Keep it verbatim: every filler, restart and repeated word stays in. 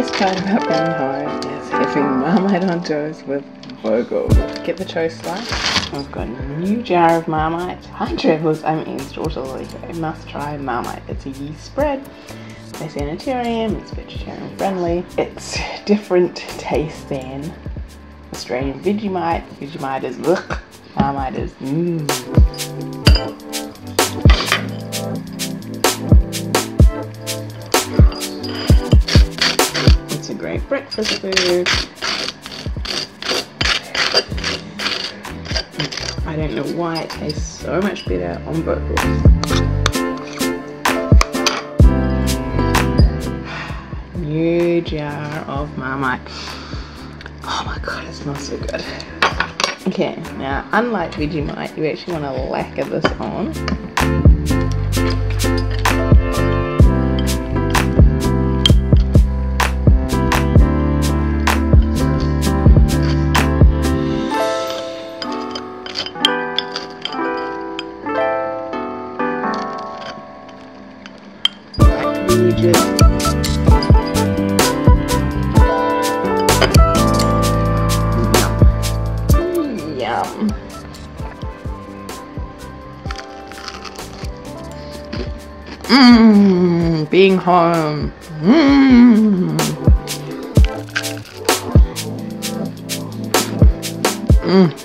best part about being hard is having Marmite on toast with Vogel. Get the toast slice. I've got a new jar of Marmite. Hi travellers, I'm Anne's daughter Lisa. You must try Marmite. It's a yeast spread. They're sanitarium, it's vegetarian friendly. It's different taste than Australian Vegemite. Vegemite is ugh, Marmite is mmm. Great breakfast food. I don't know why it tastes so much better on Vogel. New jar of Marmite. Oh my god, it smells so good. Okay, now unlike Vegemite, you actually want to lacquer this on. Yum. Mmm, being home. Mmm. Mmm.